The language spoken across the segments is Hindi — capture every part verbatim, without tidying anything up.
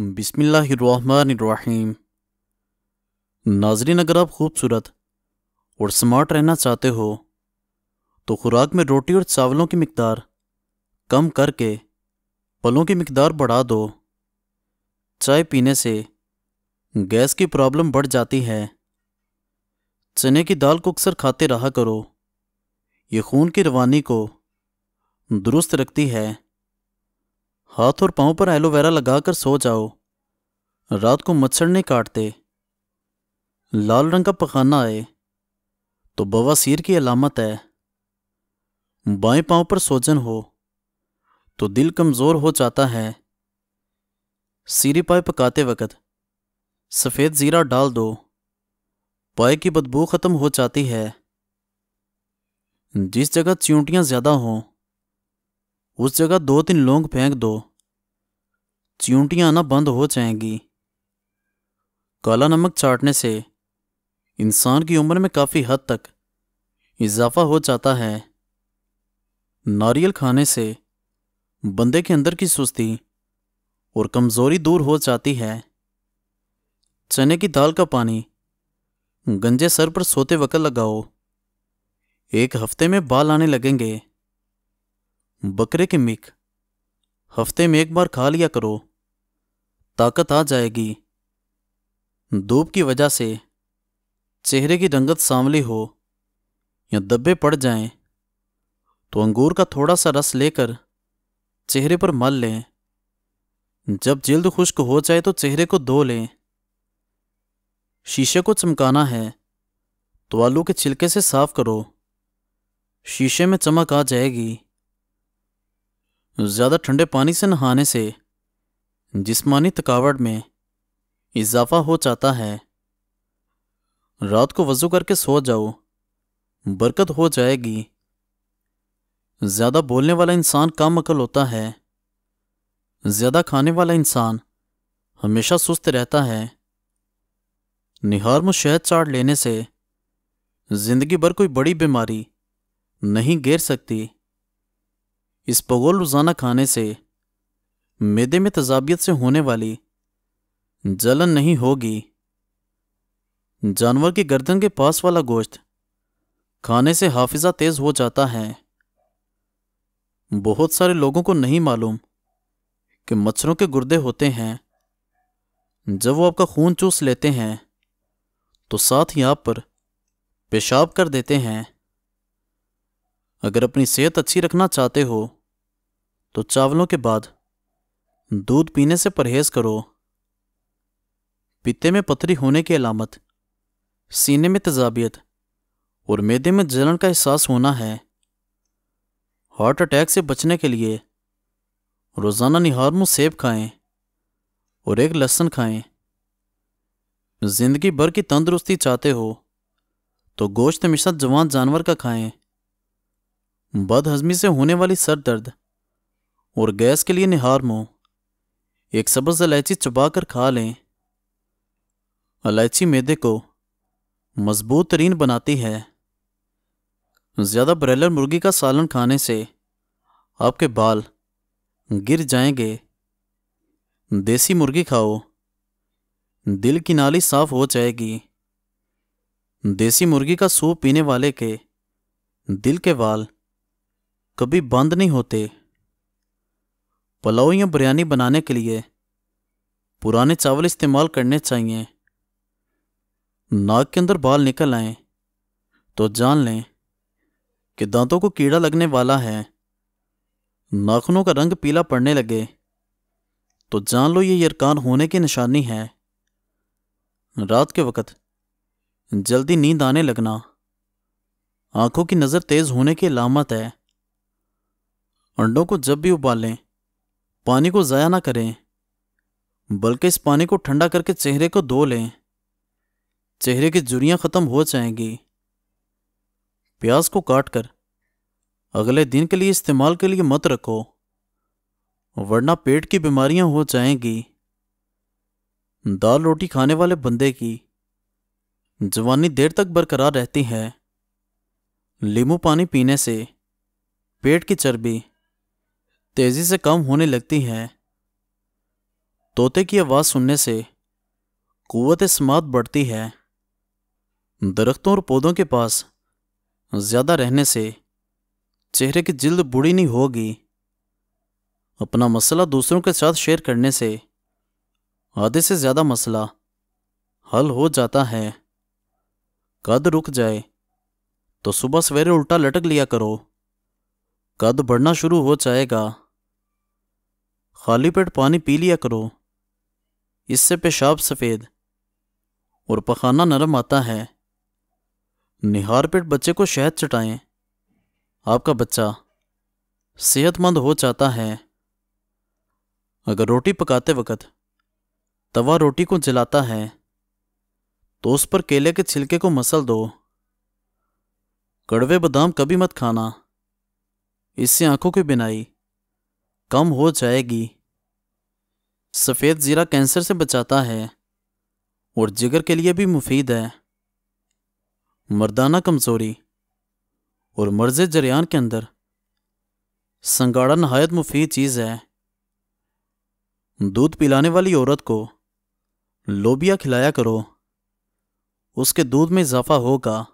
बिस्मिल्लाहिर्रहमानिर्रहीम। नाज़रीन, अगर आप खूबसूरत और स्मार्ट रहना चाहते हो तो खुराक में रोटी और चावलों की मिकदार कम करके फलों की मिकदार बढ़ा दो। चाय पीने से गैस की प्रॉब्लम बढ़ जाती है। चने की दाल को अक्सर खाते रहा करो, ये खून की रवानी को दुरुस्त रखती है। हाथ और पाँव पर एलोवेरा लगाकर सो जाओ, रात को मच्छर नहीं काटते। लाल रंग का पखाना आए तो बवासीर की अलामत है। बाएं पाँव पर सोजन हो तो दिल कमज़ोर हो जाता है। सीरी पाए पकाते वक़्त सफ़ेद ज़ीरा डाल दो, पाए की बदबू ख़त्म हो जाती है। जिस जगह चींटियाँ ज़्यादा हों उस जगह दो तीन लौंग फेंक दो, चींटियाँ आना बंद हो जाएंगी। काला नमक चाटने से इंसान की उम्र में काफ़ी हद तक इजाफा हो जाता है। नारियल खाने से बंदे के अंदर की सुस्ती और कमज़ोरी दूर हो जाती है। चने की दाल का पानी गंजे सर पर सोते वक़्त लगाओ, एक हफ्ते में बाल आने लगेंगे। बकरे के मिक हफ्ते में एक बार खा लिया करो, ताकत आ जाएगी। धूप की वजह से चेहरे की रंगत सांवली हो या धब्बे पड़ जाएं, तो अंगूर का थोड़ा सा रस लेकर चेहरे पर मल लें। जब जल्द खुश्क हो जाए तो चेहरे को धो लें। शीशे को चमकाना है तो आलू के छिलके से साफ करो, शीशे में चमक आ जाएगी। ज़्यादा ठंडे पानी से नहाने से जिस्मानी थकावट में इजाफा हो जाता है। रात को वज़ू करके सो जाओ, बरकत हो जाएगी। ज़्यादा बोलने वाला इंसान कम अकल होता है। ज़्यादा खाने वाला इंसान हमेशा सुस्त रहता है। निहार में शहद चाट लेने से ज़िंदगी भर कोई बड़ी बीमारी नहीं घेर सकती। इस पगोल रोज़ाना खाने से मैदे में तजाबियत से होने वाली जलन नहीं होगी। जानवर की गर्दन के पास वाला गोश्त खाने से हाफिज़ा तेज़ हो जाता है। बहुत सारे लोगों को नहीं मालूम कि मच्छरों के गुर्दे होते हैं। जब वो आपका खून चूस लेते हैं तो साथ ही आप पर पेशाब कर देते हैं। अगर अपनी सेहत अच्छी रखना चाहते हो तो चावलों के बाद दूध पीने से परहेज़ करो। पित्ते में पथरी होने की अलामत सीने में तजाबियत और मैदे में जलन का एहसास होना है। हार्ट अटैक से बचने के लिए रोज़ाना निहार में सेब खाएं और एक लहसुन खाएं। ज़िंदगी भर की तंदुरुस्ती चाहते हो तो गोश्त हमेशा जवान जानवर का खाएं। बदहज़मी से होने वाली सर दर्द और गैस के लिए निहार में एक सब्ज़ इलायची चबाकर खा लें। इलायची मैदे को मजबूत तरीन बनाती है। ज़्यादा ब्रॉयलर मुर्गी का सालन खाने से आपके बाल गिर जाएंगे। देसी मुर्गी खाओ, दिल की नाली साफ हो जाएगी। देसी मुर्गी का सूप पीने वाले के दिल के बाल कभी बंद नहीं होते। पुलाव या बिरयानी बनाने के लिए पुराने चावल इस्तेमाल करने चाहिए। नाक के अंदर बाल निकल आए तो जान लें कि दांतों को कीड़ा लगने वाला है। नाखूनों का रंग पीला पड़ने लगे तो जान लो ये यरकान होने की निशानी है। रात के वक़्त जल्दी नींद आने लगना आँखों की नज़र तेज़ होने की अलामत है। अंडों को जब भी उबालें पानी को ज़ाया ना करें, बल्कि इस पानी को ठंडा करके चेहरे को धो लें। चेहरे की झुर्रियाँ ख़त्म हो जाएंगी। प्याज को काटकर अगले दिन के लिए इस्तेमाल के लिए मत रखो, वरना पेट की बीमारियां हो जाएंगी। दाल रोटी खाने वाले बंदे की जवानी देर तक बरकरार रहती है। नींबू पानी पीने से पेट की चर्बी तेज़ी से कम होने लगती है। तोते की आवाज़ सुनने से कुव्वत समात बढ़ती है। दरख्तों और पौधों के पास ज़्यादा रहने से चेहरे की जिल्द बूढ़ी नहीं होगी। अपना मसला दूसरों के साथ शेयर करने से आधे से ज़्यादा मसला हल हो जाता है। कद रुक जाए तो सुबह सवेरे उल्टा लटक लिया करो, कद बढ़ना शुरू हो जाएगा। खाली पेट पानी पी लिया करो, इससे पेशाब सफ़ेद और पखाना नरम आता है। निहार पेट बच्चे को शहद चटाएं, आपका बच्चा सेहतमंद हो जाता है। अगर रोटी पकाते वक्त तवा रोटी को जलाता है तो उस पर केले के छिलके को मसल दो। कड़वे बादाम कभी मत खाना, इससे आंखों की बिनाई कम हो जाएगी। सफ़ेद जीरा कैंसर से बचाता है और जिगर के लिए भी मुफीद है। मर्दाना कमज़ोरी और मर्ज़े जरियान के अंदर संगाड़ा नहायत मुफीद चीज़ है। दूध पिलाने वाली औरत को लोबिया खिलाया करो, उसके दूध में इजाफा होगा।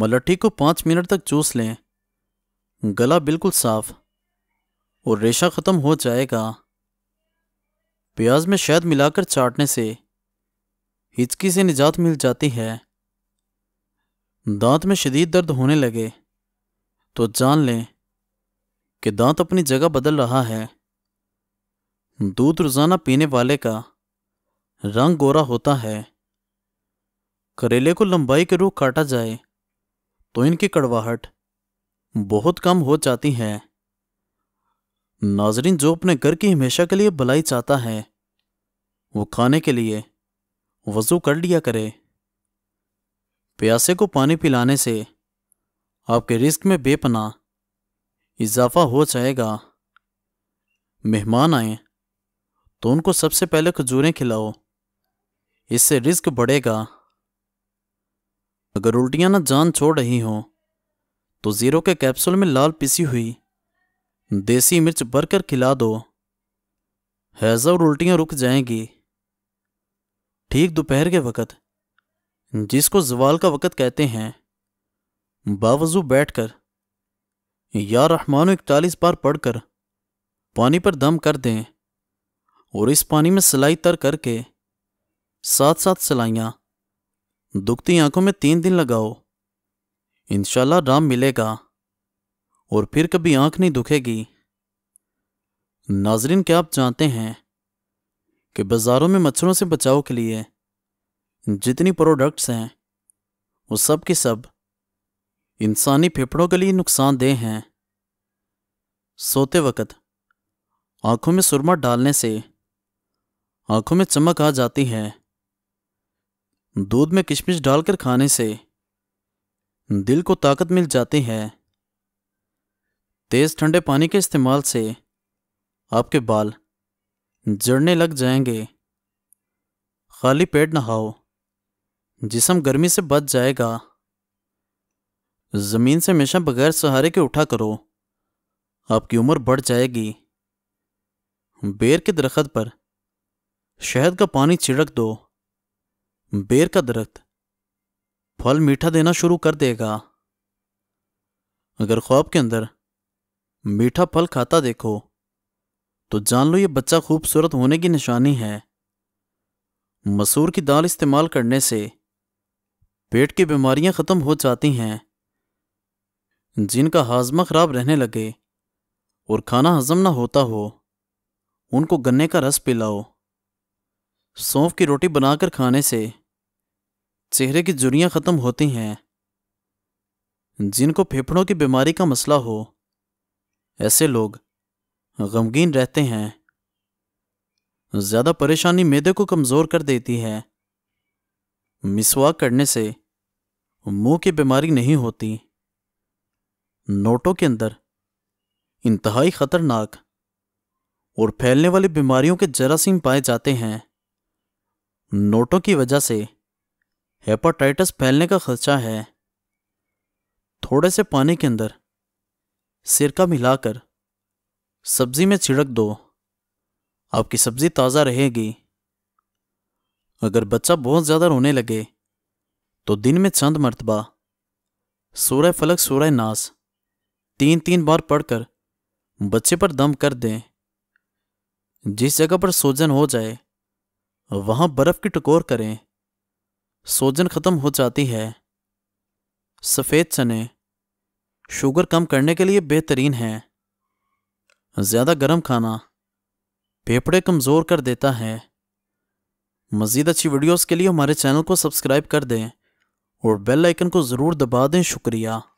मलट्ठी को पाँच मिनट तक चूस लें, गला बिल्कुल साफ और रेशा ख़त्म हो जाएगा। प्याज में शहद मिलाकर चाटने से हिचकी से निजात मिल जाती है। दांत में शदीद दर्द होने लगे तो जान लें कि दांत अपनी जगह बदल रहा है। दूध रोज़ाना पीने वाले का रंग गोरा होता है। करेले को लंबाई के रूप काटा जाए तो इनकी कड़वाहट बहुत कम हो जाती है। नाजरीन, जो अपने घर की हमेशा के लिए भलाई चाहता है वो खाने के लिए वज़ू कर लिया करे। प्यासे को पानी पिलाने से आपके रिस्क में बेपनाह इजाफा हो जाएगा। मेहमान आए तो उनको सबसे पहले खजूरें खिलाओ, इससे रिस्क बढ़ेगा। अगर उल्टियाँ ना जान छोड़ रही हों तो ज़ीरो के कैप्सूल में लाल पिसी हुई देसी मिर्च भरकर खिला दो, हैज़ा और उल्टियाँ रुक जाएंगी। ठीक दोपहर के वक़्त, जिसको ज़वाल का वक़्त कहते हैं, बावजू बैठकर या रहमान इकतालीस बार पढ़कर पानी पर दम कर दें और इस पानी में सलाई तर करके साथ साथ सलाइयाँ दुखती आंखों में तीन दिन लगाओ। इंशाल्लाह राम मिलेगा और फिर कभी आंख नहीं दुखेगी। नाजरीन, क्या आप जानते हैं कि बाज़ारों में मच्छरों से बचाव के लिए जितनी प्रोडक्ट्स हैं वो सब के सब इंसानी फेफड़ों के लिए नुकसानदेह हैं। सोते वक़्त आँखों में सुरमा डालने से आँखों में चमक आ जाती है। दूध में किशमिश डालकर खाने से दिल को ताकत मिल जाती है। तेज़ ठंडे पानी के इस्तेमाल से आपके बाल जड़ने लग जाएंगे। खाली पेट नहाओ, जिस्म गर्मी से बच जाएगा। ज़मीन से हमेशा बगैर सहारे के उठा करो, आपकी उम्र बढ़ जाएगी। बेर के दरख्त पर शहद का पानी छिड़क दो, बेर का दरख्त फल मीठा देना शुरू कर देगा। अगर ख्वाब के अंदर मीठा फल खाता देखो तो जान लो ये बच्चा खूबसूरत होने की निशानी है। मसूर की दाल इस्तेमाल करने से पेट की बीमारियां ख़त्म हो जाती हैं। जिनका हाजमा ख़राब रहने लगे और खाना हजम ना होता हो, उनको गन्ने का रस पिलाओ। सौंफ की रोटी बनाकर खाने से चेहरे की झुर्रियां ख़त्म होती हैं। जिनको फेफड़ों की बीमारी का मसला हो, ऐसे लोग गमगीन रहते हैं। ज़्यादा परेशानी मैदे को कमज़ोर कर देती है। मिसवाक करने से मुंह की बीमारी नहीं होती। नोटों के अंदर इंतहाई ख़तरनाक और फैलने वाली बीमारियों के जरासीम पाए जाते हैं। नोटों की वजह से हेपाटाइटिस फैलने का खदशा है। थोड़े से पानी के अंदर सिरका मिलाकर सब्जी में छिड़क दो, आपकी सब्ज़ी ताज़ा रहेगी। अगर बच्चा बहुत ज़्यादा रोने लगे तो दिन में चंद मरतबा सूरह फलक सूरह नास तीन तीन बार पढ़कर बच्चे पर दम कर दें। जिस जगह पर सोजन हो जाए वहाँ बर्फ़ की टकोर करें, सोजन ख़त्म हो जाती है। सफ़ेद चने शुगर कम करने के लिए बेहतरीन हैं। ज़्यादा गर्म खाना फेफड़े कमज़ोर कर देता है। मज़ीद अच्छी वीडियोस के लिए हमारे चैनल को सब्सक्राइब कर दें और बेल आइकन को ज़रूर दबा दें। शुक्रिया।